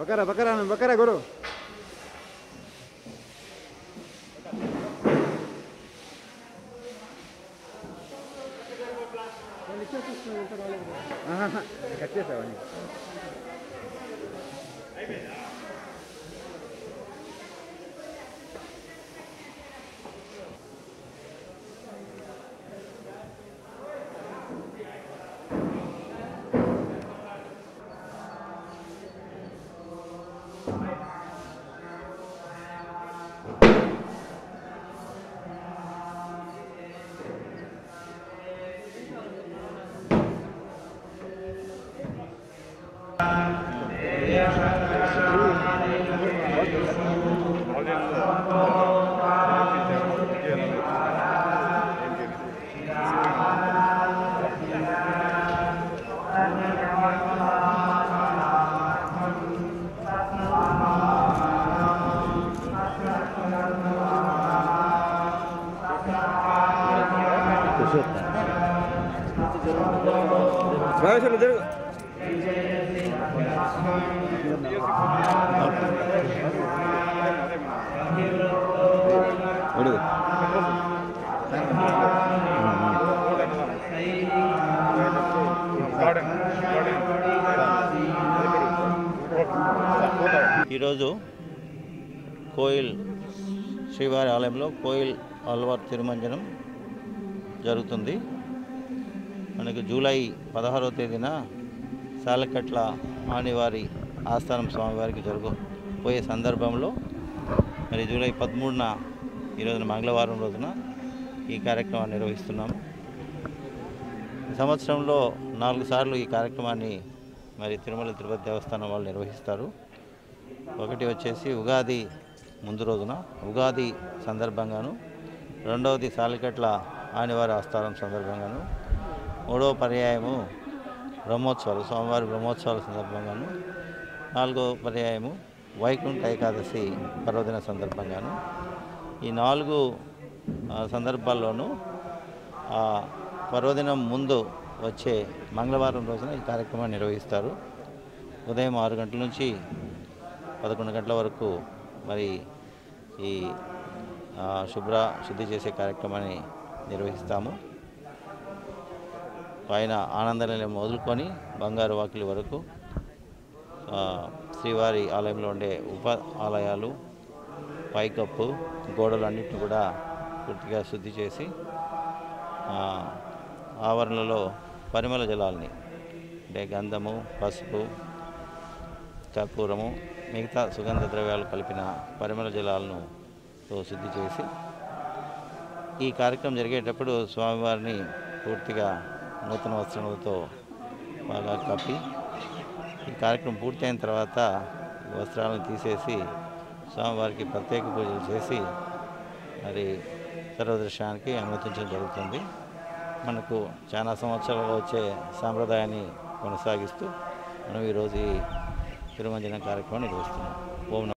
बकरा बकरा में बकरा गुरु कोइल श्रीवारी आलय में कोइल अलवार तिरुमंजनम जरूरत मन की जुलाई 16వ तेदीन सालकट्ल आनिवारी आस्थानम स्वामीवारी की जरूर पे सदर्भ में मैं जुलाई 13న मंगलवार रोजना कार्यक्रम निर्वहिस्ना संवत्सर में 4 सार्लु कार्यक्रमा मैं तिरुमल तिरुपति देवस्थान वाल निर्वहिस्तारु उगादी मुंदु रोजुन उगादी संदर्भंगानु रेंडवदी सालिकट्ल आनिवार आस्थानम संदर्भंगानु मूडव पर्यायमु ब्रह्मोत्सवालु सोमवार ब्रह्मोत्सवालु संदर्भंगानु नालुगो पर्यायमु वैकुंठ एकादशि पर्वदिन संदर्भंगानु ई नालुगु संदर्भाल्लोनू आ पर्वदिनं मुंदु वच्चे मंगळवारं रोजुन ई कार्यक्रमाన్ని నిర్వహిస్తారు ఉదయం 6 గంటల నుంచి 11 గంటల వరకు మరి ఈ శుభ్ర శుద్ధి చేసే కార్యక్రమాన్ని నిర్వహిస్తాము. పైన ఆనందనిలయం మొదలుకొని బంగారు వాకిలి వరకు శ్రీవారి ఆలయంలో ఉండే ఉప ఆలయాలు పైకప్పు గోడలు అన్నిటిని కూడా పూర్తిగా శుద్ధి చేసి ఆవరణలో పరిమళ జలాల్ని అంటే గంధము పసుపు కర్పూరము మిగతా సుగంధ ద్రవ్యాలు కలిపిన పరిమళ జలాలను శుద్ధి చేసి ఈ కార్యక్రమం జరిగేటప్పుడు స్వామివారిని పూర్తిగా నూతన వస్త్రములతో బాగా కప్పి ఈ కార్యక్రమం పూర్తయిన తర్వాత వస్త్రాలను తీసేసి స్వామివారికి ప్రత్యేక పూజలు చేసి మరి సర్వదర్శనానికి అనుమతించడం జరుగుతుంది. మనకు చాలా సంవత్సరాలుగా వచ్చే సాంప్రదాయాన్ని కొనసాగిస్తూ మనం ఈరోజు తిరుమంజనం కార్యక్రమాన్ని నిర్వహిస్తున్నాం. ఓం.